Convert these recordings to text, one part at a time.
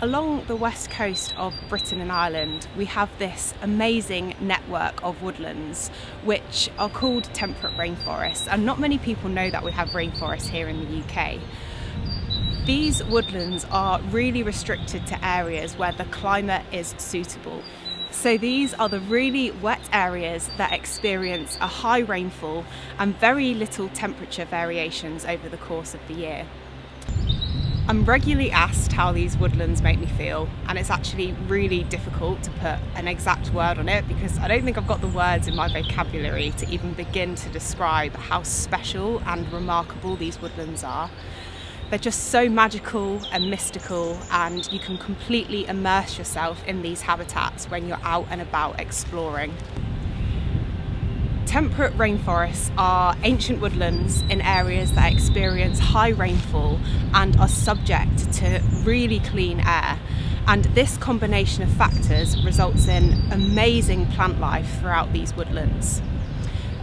Along the west coast of Britain and Ireland, we have this amazing network of woodlands which are called temperate rainforests, and not many people know that we have rainforests here in the UK. These woodlands are really restricted to areas where the climate is suitable. So these are the really wet areas that experience a high rainfall and very little temperature variations over the course of the year. I'm regularly asked how these woodlands make me feel, and it's actually really difficult to put an exact word on it because I don't think I've got the words in my vocabulary to even begin to describe how special and remarkable these woodlands are. They're just so magical and mystical, and you can completely immerse yourself in these habitats when you're out and about exploring. Temperate rainforests are ancient woodlands in areas that experience high rainfall and are subject to really clean air. And this combination of factors results in amazing plant life throughout these woodlands.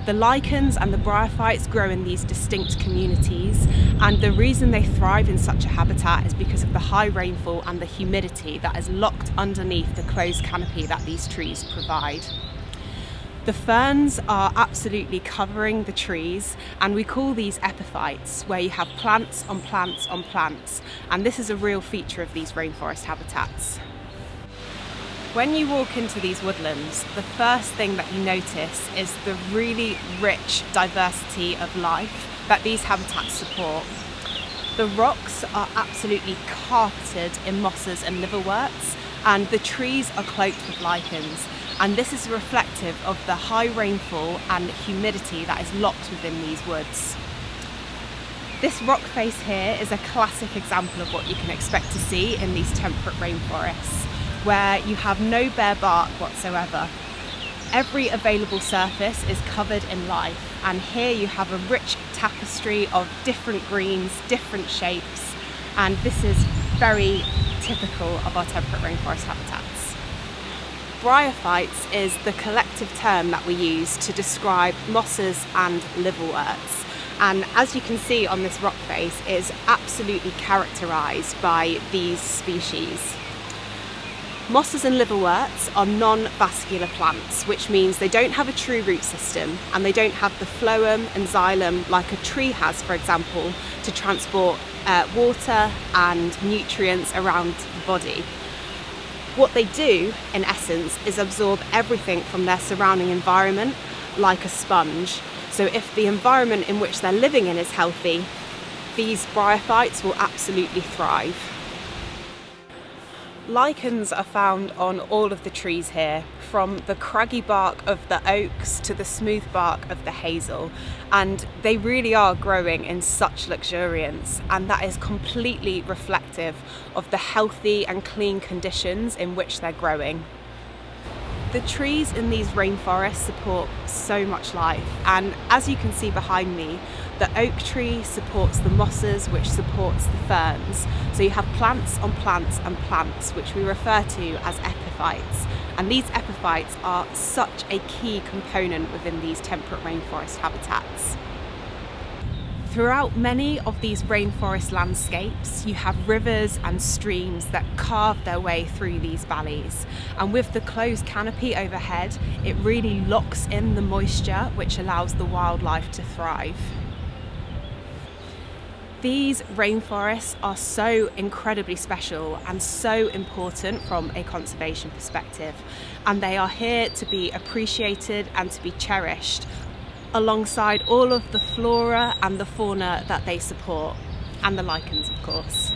The lichens and the bryophytes grow in these distinct communities, and the reason they thrive in such a habitat is because of the high rainfall and the humidity that is locked underneath the closed canopy that these trees provide. The ferns are absolutely covering the trees, and we call these epiphytes, where you have plants on plants on plants, and this is a real feature of these rainforest habitats. When you walk into these woodlands, the first thing that you notice is the really rich diversity of life that these habitats support. The rocks are absolutely carpeted in mosses and liverworts, and the trees are cloaked with lichens. And this is reflective of the high rainfall and humidity that is locked within these woods. This rock face here is a classic example of what you can expect to see in these temperate rainforests, where you have no bare bark whatsoever. Every available surface is covered in life, and here you have a rich tapestry of different greens, different shapes, and this is very typical of our temperate rainforest habitats. Bryophytes is the collective term that we use to describe mosses and liverworts, and as you can see on this rock face, it is absolutely characterised by these species. Mosses and liverworts are non-vascular plants, which means they don't have a true root system, and they don't have the phloem and xylem like a tree has, for example, to transport water and nutrients around the body. What they do, in essence, is absorb everything from their surrounding environment like a sponge. So if the environment in which they're living in is healthy, these bryophytes will absolutely thrive. Lichens are found on all of the trees here, from the craggy bark of the oaks to the smooth bark of the hazel, and they really are growing in such luxuriance, and that is completely reflective of the healthy and clean conditions in which they're growing. The trees in these rainforests support so much life, and as you can see behind me, the oak tree supports the mosses, which supports the ferns. So you have plants on plants and plants, which we refer to as epiphytes, and these epiphytes are such a key component within these temperate rainforest habitats. Throughout many of these rainforest landscapes, you have rivers and streams that carve their way through these valleys. And with the closed canopy overhead, it really locks in the moisture, which allows the wildlife to thrive. These rainforests are so incredibly special and so important from a conservation perspective, and they are here to be appreciated and to be cherished, alongside all of the flora and the fauna that they support, and the lichens, of course.